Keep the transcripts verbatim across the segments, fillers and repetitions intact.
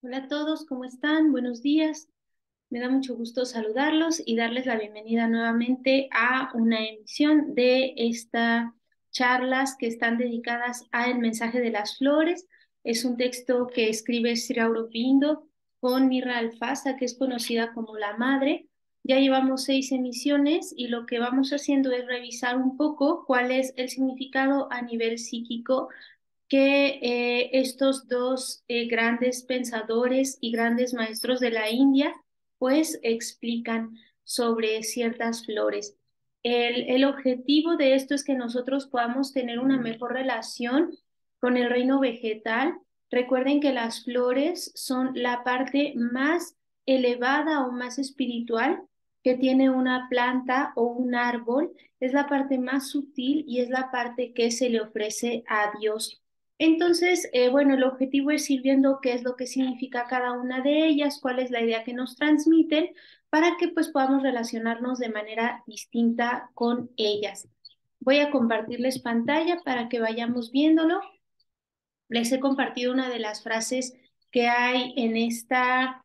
Hola a todos, ¿cómo están? Buenos días. Me da mucho gusto saludarlos y darles la bienvenida nuevamente a una emisión de estas charlas que están dedicadas a El mensaje de las flores. Es un texto que escribe Sri Aurobindo con Mirra Alfasa, que es conocida como la madre. Ya llevamos seis emisiones y lo que vamos haciendo es revisar un poco cuál es el significado a nivel psíquico que eh, estos dos eh, grandes pensadores y grandes maestros de la India pues explican sobre ciertas flores. El, el objetivo de esto es que nosotros podamos tener una mejor relación con el reino vegetal. Recuerden que las flores son la parte más elevada o más espiritual que tiene una planta o un árbol. Es la parte más sutil y es la parte que se le ofrece a Dios. Entonces, eh, bueno, el objetivo es ir viendo qué es lo que significa cada una de ellas, cuál es la idea que nos transmiten, para que pues podamos relacionarnos de manera distinta con ellas. Voy a compartirles pantalla para que vayamos viéndolo. Les he compartido una de las frases que hay en esta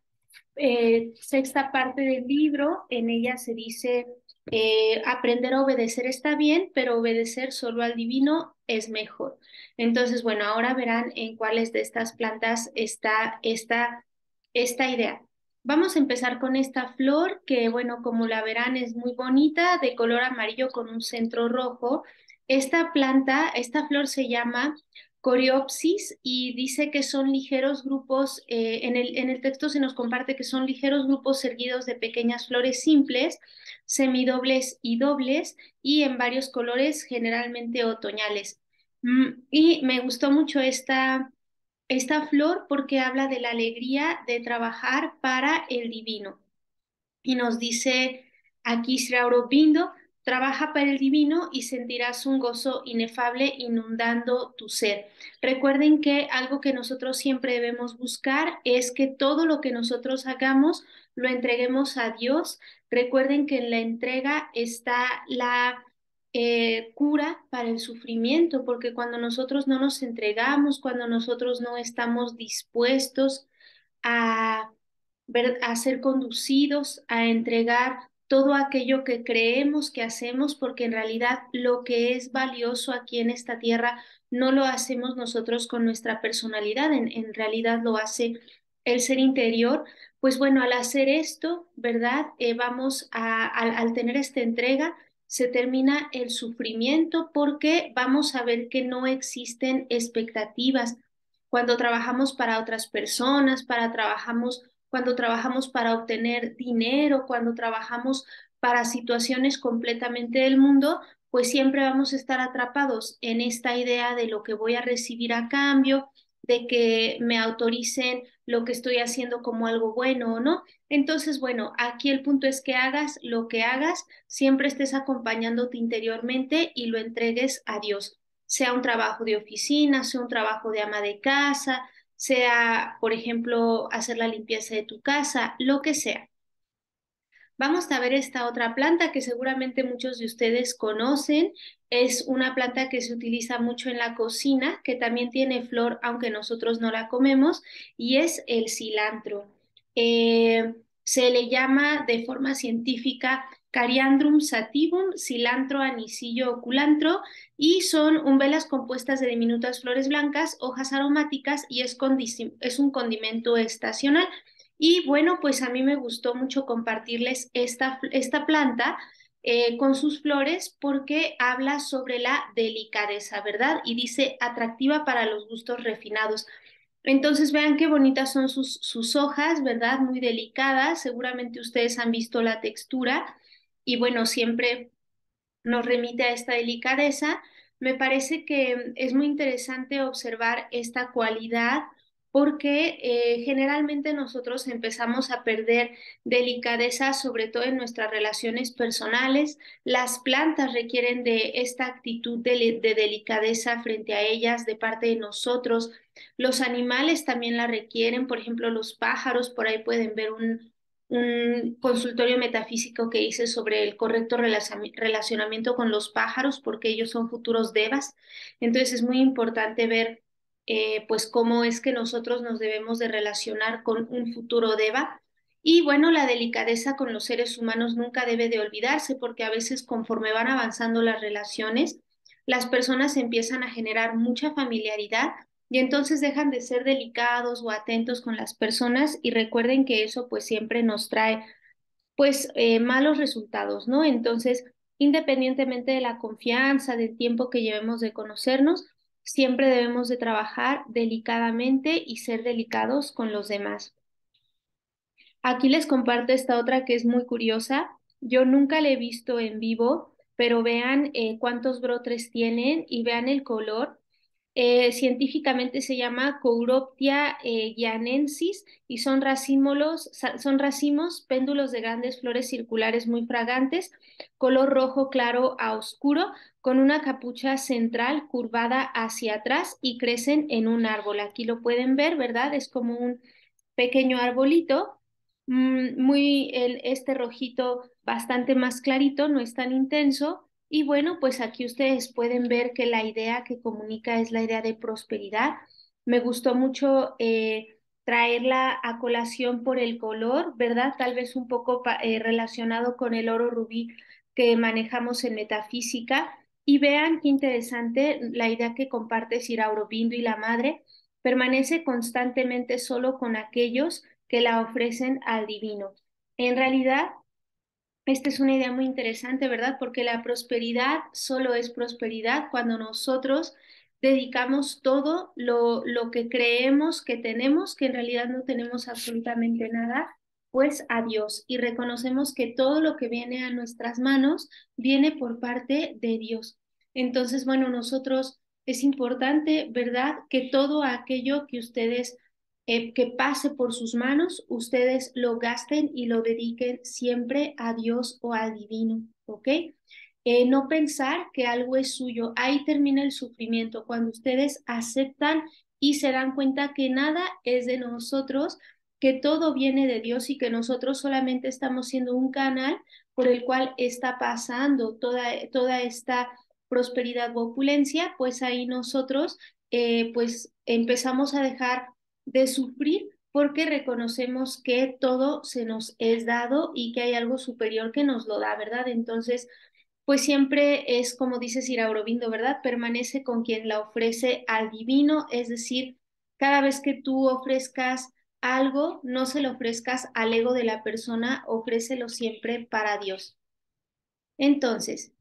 eh, sexta parte del libro. En ella se dice, eh, aprender a obedecer está bien, pero obedecer solo al divino es mejor. Entonces, bueno, ahora verán en cuáles de estas plantas está esta, esta idea. Vamos a empezar con esta flor que, bueno, como la verán, es muy bonita, de color amarillo con un centro rojo. Esta planta, esta flor se llama Coreopsis y dice que son ligeros grupos, eh, en, el, en el texto se nos comparte que son ligeros grupos erguidos de pequeñas flores simples, semidobles y dobles, y en varios colores, generalmente otoñales. Y me gustó mucho esta, esta flor porque habla de la alegría de trabajar para el divino. Y nos dice aquí Sri Aurobindo, trabaja para el divino y sentirás un gozo inefable inundando tu ser. Recuerden que algo que nosotros siempre debemos buscar es que todo lo que nosotros hagamos lo entreguemos a Dios. Recuerden que en la entrega está la eh, cura para el sufrimiento, porque cuando nosotros no nos entregamos, cuando nosotros no estamos dispuestos a, ver, a ser conducidos, a entregar todo aquello que creemos que hacemos, porque en realidad lo que es valioso aquí en esta tierra no lo hacemos nosotros con nuestra personalidad, en, en realidad lo hace el ser interior. Pues bueno, al hacer esto, ¿verdad? Eh, vamos a, a, al tener esta entrega, se termina el sufrimiento porque vamos a ver que no existen expectativas. Cuando trabajamos para otras personas, para trabajamos, cuando trabajamos para obtener dinero, cuando trabajamos para situaciones completamente del mundo, pues siempre vamos a estar atrapados en esta idea de lo que voy a recibir a cambio, de que me autoricen lo que estoy haciendo como algo bueno o no. Entonces, bueno, aquí el punto es que hagas lo que hagas, siempre estés acompañándote interiormente y lo entregues a Dios, sea un trabajo de oficina, sea un trabajo de ama de casa, sea, por ejemplo, hacer la limpieza de tu casa, lo que sea. Vamos a ver esta otra planta que seguramente muchos de ustedes conocen. Es una planta que se utiliza mucho en la cocina, que también tiene flor, aunque nosotros no la comemos, y es el cilantro. Eh, se le llama de forma científica Coriandrum sativum, cilantro, anisillo o culantro, y son umbelas compuestas de diminutas flores blancas, hojas aromáticas, y es, es un condimento estacional. Y bueno, pues a mí me gustó mucho compartirles esta, esta planta eh, con sus flores porque habla sobre la delicadeza, ¿verdad? Y dice atractiva para los gustos refinados. Entonces vean qué bonitas son sus, sus hojas, ¿verdad? Muy delicadas, seguramente ustedes han visto la textura y bueno, siempre nos remite a esta delicadeza. Me parece que es muy interesante observar esta cualidad porque eh, generalmente nosotros empezamos a perder delicadeza, sobre todo en nuestras relaciones personales. Las plantas requieren de esta actitud de, de delicadeza frente a ellas de parte de nosotros. Los animales también la requieren, por ejemplo, los pájaros. Por ahí pueden ver un, un consultorio metafísico que hice sobre el correcto relacionamiento con los pájaros, porque ellos son futuros devas. Entonces es muy importante ver eh, pues cómo es que nosotros nos debemos de relacionar con un futuro deva. Y bueno, la delicadeza con los seres humanos nunca debe de olvidarse, porque a veces conforme van avanzando las relaciones, las personas empiezan a generar mucha familiaridad y entonces dejan de ser delicados o atentos con las personas, y recuerden que eso pues siempre nos trae pues eh, malos resultados, ¿no? Entonces, independientemente de la confianza, del tiempo que llevemos de conocernos, siempre debemos de trabajar delicadamente y ser delicados con los demás. Aquí les comparto esta otra que es muy curiosa. Yo nunca la he visto en vivo, pero vean eh, cuántos brotes tienen y vean el color. Eh, científicamente se llama Couroptia eh, guianensis, y son, racímolos, son racimos, péndulos de grandes flores circulares muy fragantes, color rojo claro a oscuro, con una capucha central curvada hacia atrás, y crecen en un árbol. Aquí lo pueden ver, ¿verdad? Es como un pequeño arbolito, muy el, este rojito bastante más clarito, no es tan intenso. Y bueno, pues aquí ustedes pueden ver que la idea que comunica es la idea de prosperidad. Me gustó mucho eh, traerla a colación por el color, ¿verdad? Tal vez un poco eh, relacionado con el oro rubí que manejamos en metafísica. Y vean qué interesante la idea que comparte Sri Aurobindo y la madre. Permanece constantemente solo con aquellos que la ofrecen al divino. En realidad, esta es una idea muy interesante, ¿verdad? Porque la prosperidad solo es prosperidad cuando nosotros dedicamos todo lo, lo que creemos que tenemos, que en realidad no tenemos absolutamente nada, pues a Dios. Y reconocemos que todo lo que viene a nuestras manos viene por parte de Dios. Entonces, bueno, nosotros es importante, ¿verdad? Que todo aquello que ustedes Eh, que pase por sus manos, ustedes lo gasten y lo dediquen siempre a Dios o al divino, ¿ok? Eh, no pensar que algo es suyo, ahí termina el sufrimiento, cuando ustedes aceptan y se dan cuenta que nada es de nosotros, que todo viene de Dios y que nosotros solamente estamos siendo un canal por el cual está pasando toda, toda esta prosperidad o opulencia, pues ahí nosotros eh, pues empezamos a dejar de sufrir, porque reconocemos que todo se nos es dado y que hay algo superior que nos lo da, ¿verdad? Entonces, pues siempre es como dice Sri Aurobindo, ¿verdad? Permanece con quien la ofrece al divino, es decir, cada vez que tú ofrezcas algo, no se lo ofrezcas al ego de la persona, ofrécelo siempre para Dios. Entonces,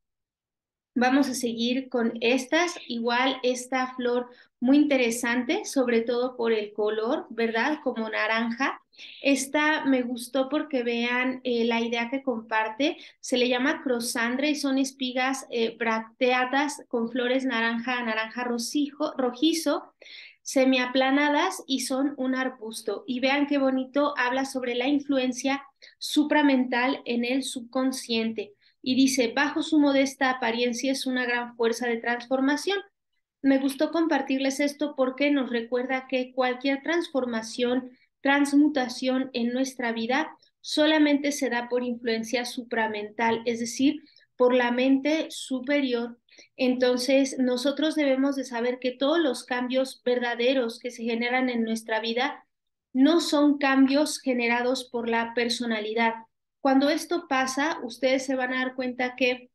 vamos a seguir con estas, igual esta flor muy interesante, sobre todo por el color, ¿verdad? Como naranja. Esta me gustó porque vean eh, la idea que comparte, se le llama Crosandra y son espigas eh, bracteadas con flores naranja a naranja rojizo, rojizo, semiaplanadas, y son un arbusto. Y vean qué bonito, habla sobre la influencia supramental en el subconsciente. Y dice, bajo su modesta apariencia es una gran fuerza de transformación. Me gustó compartirles esto porque nos recuerda que cualquier transformación, transmutación en nuestra vida solamente se da por influencia supramental, es decir, por la mente superior. Entonces, nosotros debemos de saber que todos los cambios verdaderos que se generan en nuestra vida no son cambios generados por la personalidad. Cuando esto pasa, ustedes se van a dar cuenta que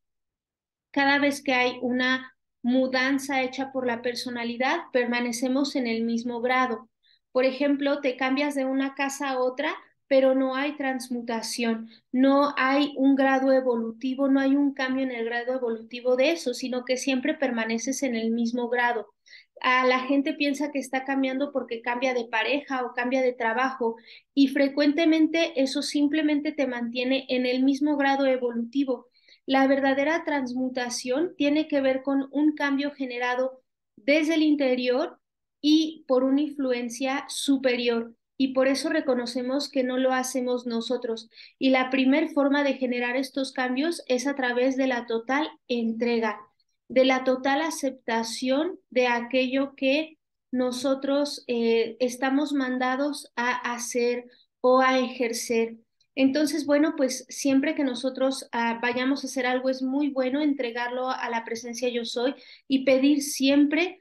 cada vez que hay una mudanza hecha por la personalidad, permanecemos en el mismo grado. Por ejemplo, te cambias de una casa a otra, pero no hay transmutación, no hay un grado evolutivo, no hay un cambio en el grado evolutivo de eso, sino que siempre permaneces en el mismo grado. A la gente piensa que está cambiando porque cambia de pareja o cambia de trabajo, y frecuentemente eso simplemente te mantiene en el mismo grado evolutivo. La verdadera transmutación tiene que ver con un cambio generado desde el interior y por una influencia superior, y por eso reconocemos que no lo hacemos nosotros. Y la primer forma de generar estos cambios es a través de la total entrega, de la total aceptación de aquello que nosotros eh, estamos mandados a hacer o a ejercer. Entonces, bueno, pues siempre que nosotros ah, vayamos a hacer algo es muy bueno entregarlo a la presencia yo soy y pedir siempre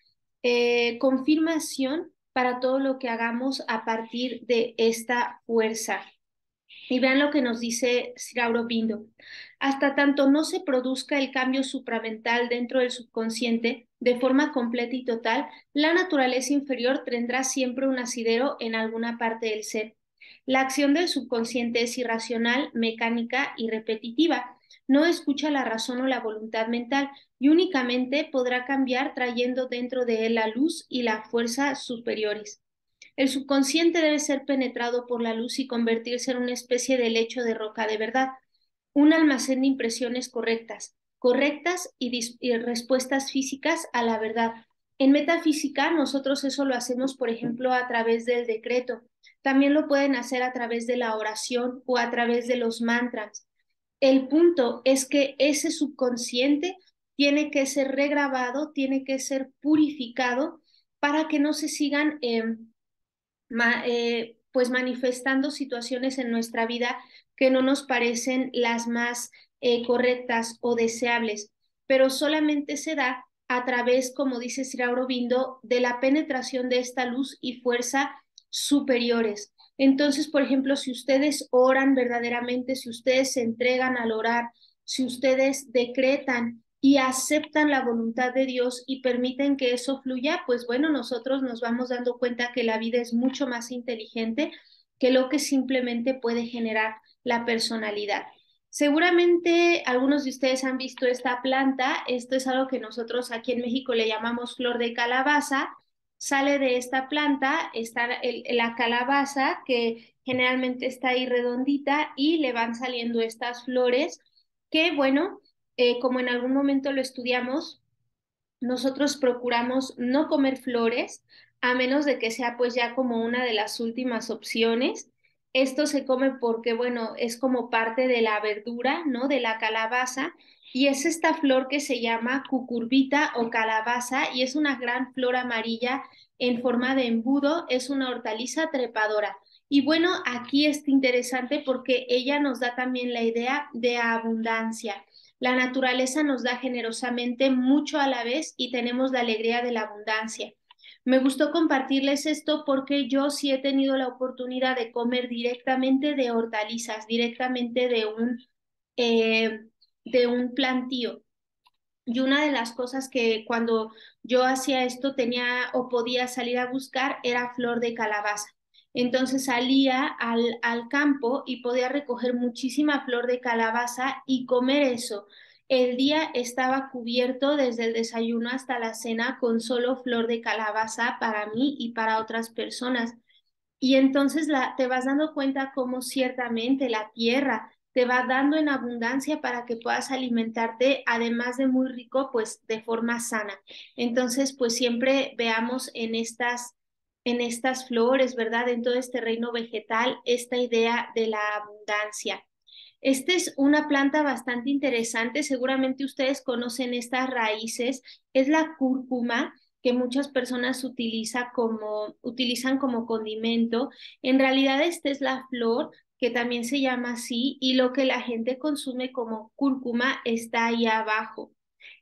eh, confirmación para todo lo que hagamos a partir de esta fuerza. Y vean lo que nos dice Sri Aurobindo. Hasta tanto no se produzca el cambio supramental dentro del subconsciente de forma completa y total, la naturaleza inferior tendrá siempre un asidero en alguna parte del ser. La acción del subconsciente es irracional, mecánica y repetitiva. No escucha la razón o la voluntad mental y únicamente podrá cambiar trayendo dentro de él la luz y la fuerza superiores. El subconsciente debe ser penetrado por la luz y convertirse en una especie de lecho de roca de verdad, un almacén de impresiones correctas, correctas y, y respuestas físicas a la verdad. En metafísica nosotros eso lo hacemos, por ejemplo, a través del decreto. También lo pueden hacer a través de la oración o a través de los mantras. El punto es que ese subconsciente tiene que ser regrabado, tiene que ser purificado para que no se sigan eh, ma, eh, pues manifestando situaciones en nuestra vida que no nos parecen las más eh, correctas o deseables. Pero solamente se da a través, como dice Sri Aurobindo, de la penetración de esta luz y fuerza superiores. Entonces, por ejemplo, si ustedes oran verdaderamente, si ustedes se entregan al orar, si ustedes decretan y aceptan la voluntad de Dios y permiten que eso fluya, pues bueno, nosotros nos vamos dando cuenta que la vida es mucho más inteligente que lo que simplemente puede generar la personalidad. Seguramente algunos de ustedes han visto esta planta. Esto es algo que nosotros aquí en México le llamamos flor de calabaza. Sale de esta planta, está el, la calabaza, que generalmente está ahí redondita, y le van saliendo estas flores que, bueno, eh, como en algún momento lo estudiamos, nosotros procuramos no comer flores, a menos de que sea pues ya como una de las últimas opciones. Esto se come porque, bueno, es como parte de la verdura, ¿no?, de la calabaza, y es esta flor que se llama cucurbita o calabaza, y es una gran flor amarilla en forma de embudo, es una hortaliza trepadora. Y bueno, aquí es interesante porque ella nos da también la idea de abundancia. La naturaleza nos da generosamente mucho a la vez y tenemos la alegría de la abundancia. Me gustó compartirles esto porque yo sí he tenido la oportunidad de comer directamente de hortalizas, directamente de un, eh, de un plantío. Y una de las cosas que cuando yo hacía esto tenía o podía salir a buscar era flor de calabaza. Entonces salía al, al campo y podía recoger muchísima flor de calabaza y comer eso. El día estaba cubierto desde el desayuno hasta la cena con solo flor de calabaza para mí y para otras personas. Y entonces la, te vas dando cuenta cómo ciertamente la tierra te va dando en abundancia para que puedas alimentarte, además de muy rico, pues de forma sana. Entonces, pues siempre veamos en estas, en estas flores, ¿verdad?, en todo este reino vegetal, esta idea de la abundancia. Esta es una planta bastante interesante, seguramente ustedes conocen estas raíces, es la cúrcuma que muchas personas utiliza como, utilizan como condimento. En realidad esta es la flor que también se llama así, y lo que la gente consume como cúrcuma está ahí abajo.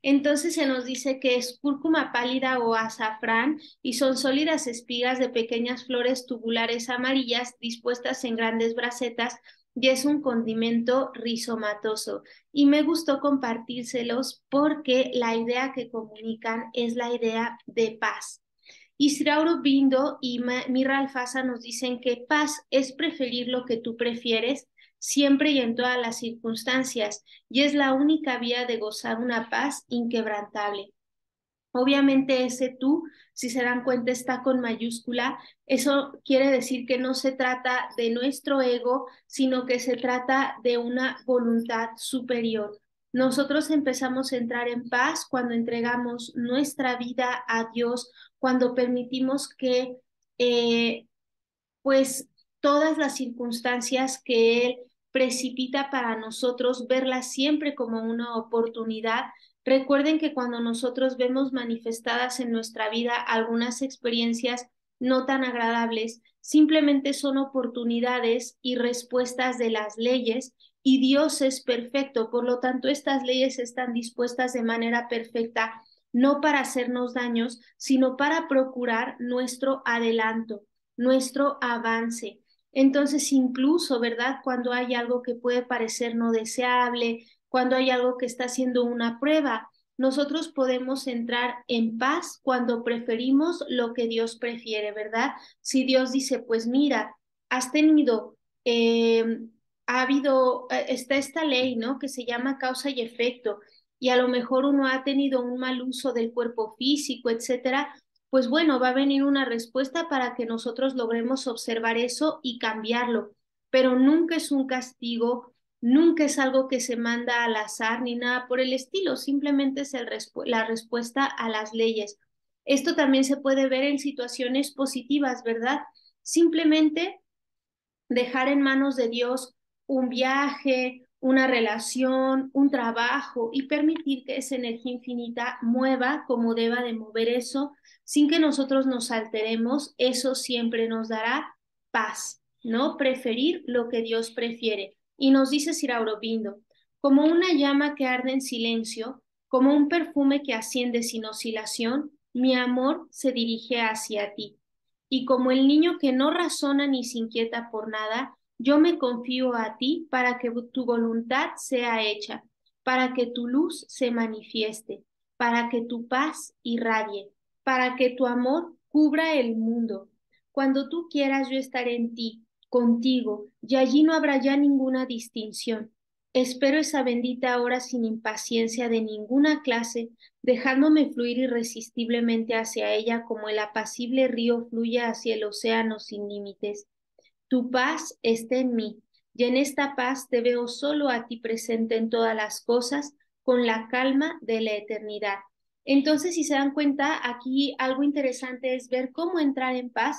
Entonces se nos dice que es cúrcuma pálida o azafrán y son sólidas espigas de pequeñas flores tubulares amarillas dispuestas en grandes bracetas, y es un condimento rizomatoso. Y me gustó compartírselos porque la idea que comunican es la idea de paz. Y Sri Aurobindo y Mirra Alfasa nos dicen que paz es preferir lo que tú prefieres siempre y en todas las circunstancias, y es la única vía de gozar una paz inquebrantable. Obviamente ese tú, si se dan cuenta, está con mayúscula. Eso quiere decir que no se trata de nuestro ego, sino que se trata de una voluntad superior. Nosotros empezamos a entrar en paz cuando entregamos nuestra vida a Dios, cuando permitimos que eh, pues todas las circunstancias que Él precipita para nosotros, verlas siempre como una oportunidad. Recuerden que cuando nosotros vemos manifestadas en nuestra vida algunas experiencias no tan agradables, simplemente son oportunidades y respuestas de las leyes, y Dios es perfecto, por lo tanto estas leyes están dispuestas de manera perfecta no para hacernos daños, sino para procurar nuestro adelanto, nuestro avance. Entonces, incluso, ¿verdad?, cuando hay algo que puede parecer no deseable, cuando hay algo que está siendo una prueba, nosotros podemos entrar en paz cuando preferimos lo que Dios prefiere, ¿verdad? Si Dios dice, pues mira, has tenido, eh, ha habido, está esta ley, ¿no?, que se llama causa y efecto, y a lo mejor uno ha tenido un mal uso del cuerpo físico, etcétera, pues bueno, va a venir una respuesta para que nosotros logremos observar eso y cambiarlo, pero nunca es un castigo, nunca es algo que se manda al azar ni nada por el estilo, simplemente es el respu la respuesta a las leyes. Esto también se puede ver en situaciones positivas, ¿verdad? Simplemente dejar en manos de Dios un viaje, una relación, un trabajo y permitir que esa energía infinita mueva como deba de mover eso, sin que nosotros nos alteremos, eso siempre nos dará paz, ¿no? Preferir lo que Dios prefiere. Y nos dice Sri Aurobindo, como una llama que arde en silencio, como un perfume que asciende sin oscilación, mi amor se dirige hacia ti. Y como el niño que no razona ni se inquieta por nada, yo me confío a ti para que tu voluntad sea hecha, para que tu luz se manifieste, para que tu paz irradie, para que tu amor cubra el mundo. Cuando tú quieras, yo estaré en ti, contigo, y allí no habrá ya ninguna distinción. Espero esa bendita hora sin impaciencia de ninguna clase, dejándome fluir irresistiblemente hacia ella como el apacible río fluye hacia el océano sin límites. Tu paz está en mí, y en esta paz te veo solo a ti presente en todas las cosas, con la calma de la eternidad. Entonces, si se dan cuenta, aquí algo interesante es ver cómo entrar en paz,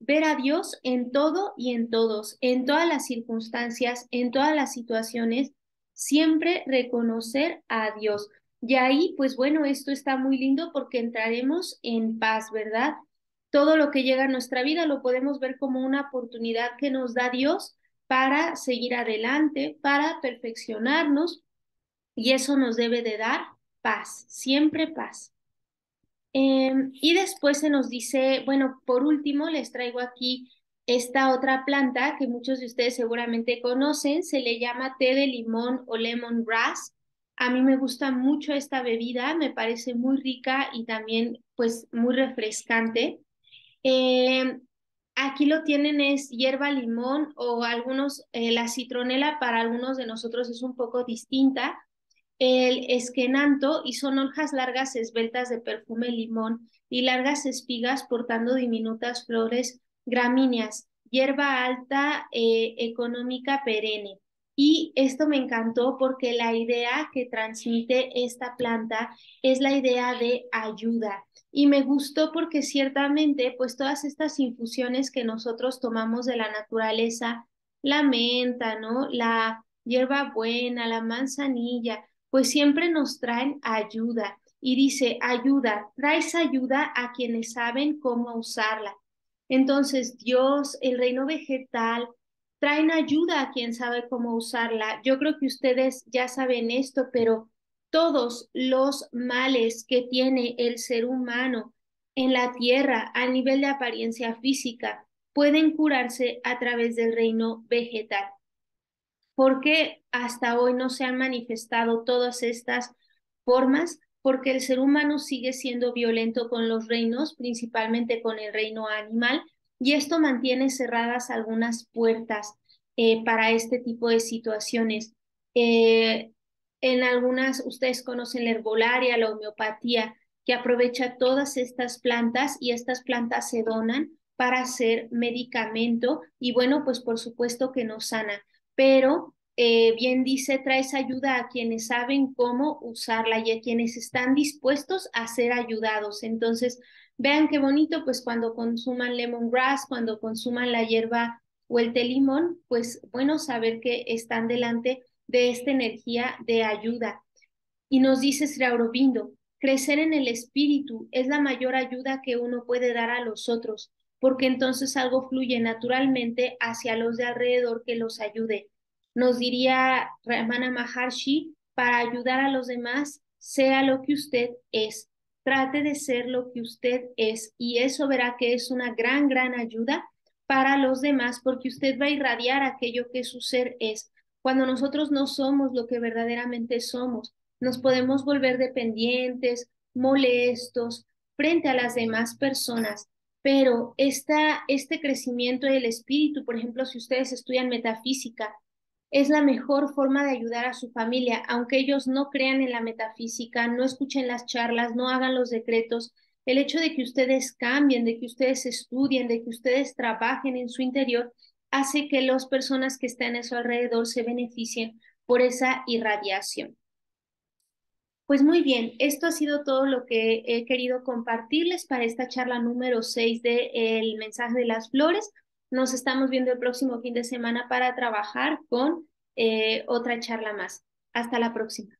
ver a Dios en todo y en todos, en todas las circunstancias, en todas las situaciones, siempre reconocer a Dios. Y ahí, pues bueno, esto está muy lindo porque entraremos en paz, ¿verdad? Todo lo que llega a nuestra vida lo podemos ver como una oportunidad que nos da Dios para seguir adelante, para perfeccionarnos, y eso nos debe de dar paz, siempre paz. Eh, y después se nos dice, bueno, por último les traigo aquí esta otra planta que muchos de ustedes seguramente conocen, se le llama té de limón o lemon grass. A mí me gusta mucho esta bebida, me parece muy rica y también pues muy refrescante. Eh, aquí lo tienen, es hierba limón o algunos, eh, la citronela para algunos de nosotros es un poco distinta. El esquenanto y son hojas largas esbeltas de perfume limón y largas espigas portando diminutas flores gramíneas, hierba alta eh, económica perenne. Y esto me encantó porque la idea que transmite esta planta es la idea de ayuda. Y me gustó porque ciertamente pues todas estas infusiones que nosotros tomamos de la naturaleza, la menta, ¿no?, la hierbabuena, la manzanilla, pues siempre nos traen ayuda. Y dice, ayuda, traes ayuda a quienes saben cómo usarla. Entonces, Dios, el reino vegetal, traen ayuda a quien sabe cómo usarla. Yo creo que ustedes ya saben esto, pero todos los males que tiene el ser humano en la tierra a nivel de apariencia física pueden curarse a través del reino vegetal. Porque hasta hoy no se han manifestado todas estas formas, porque el ser humano sigue siendo violento con los reinos, principalmente con el reino animal, y esto mantiene cerradas algunas puertas eh, para este tipo de situaciones. Eh, en algunas, ustedes conocen la herbolaria, la homeopatía, que aprovecha todas estas plantas, y estas plantas se donan para hacer medicamento, y bueno, pues por supuesto que nos sana. Pero eh, bien dice, traes ayuda a quienes saben cómo usarla y a quienes están dispuestos a ser ayudados. Entonces, vean qué bonito, pues cuando consuman lemongrass, cuando consuman la hierba o el té limón, pues bueno, saber que están delante de esta energía de ayuda. Y nos dice Sri Aurobindo, crecer en el espíritu es la mayor ayuda que uno puede dar a los otros, porque entonces algo fluye naturalmente hacia los de alrededor que los ayude. Nos diría Ramana Maharshi, para ayudar a los demás, sea lo que usted es. Trate de ser lo que usted es y eso verá que es una gran, gran ayuda para los demás porque usted va a irradiar aquello que su ser es. Cuando nosotros no somos lo que verdaderamente somos, nos podemos volver dependientes, molestos, frente a las demás personas. Pero esta, este crecimiento del espíritu, por ejemplo, si ustedes estudian metafísica, es la mejor forma de ayudar a su familia, aunque ellos no crean en la metafísica, no escuchen las charlas, no hagan los decretos. El hecho de que ustedes cambien, de que ustedes estudien, de que ustedes trabajen en su interior, hace que las personas que están a su alrededor se beneficien por esa irradiación. Pues muy bien, esto ha sido todo lo que he querido compartirles para esta charla número seis del mensaje de las flores. Nos estamos viendo el próximo fin de semana para trabajar con eh, otra charla más. Hasta la próxima.